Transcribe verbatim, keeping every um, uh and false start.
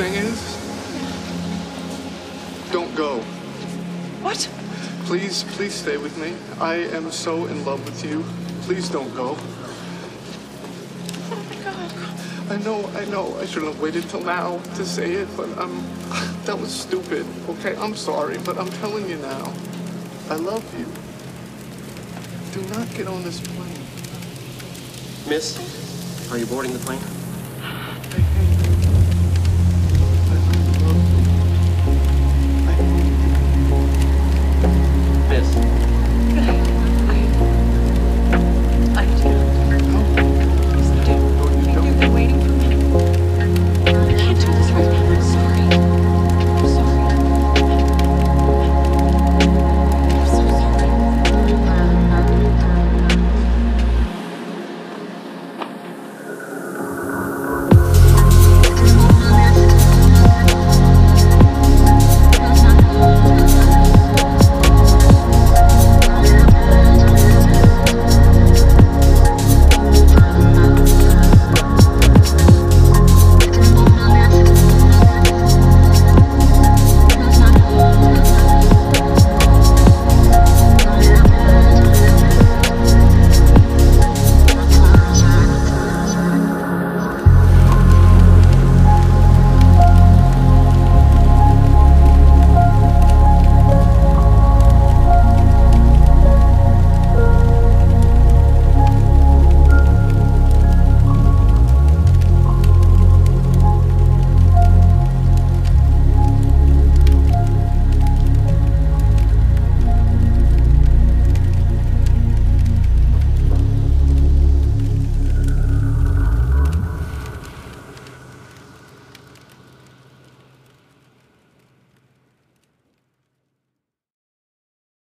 thing is, don't go. What? Please, please stay with me. I am so in love with you. Please don't go. Oh, my God. I know, I know. I should have waited till now to say it, but I'm... That was stupid, okay? I'm sorry, but I'm telling you now. I love you. Do not get on this plane. Miss, are you boarding the plane?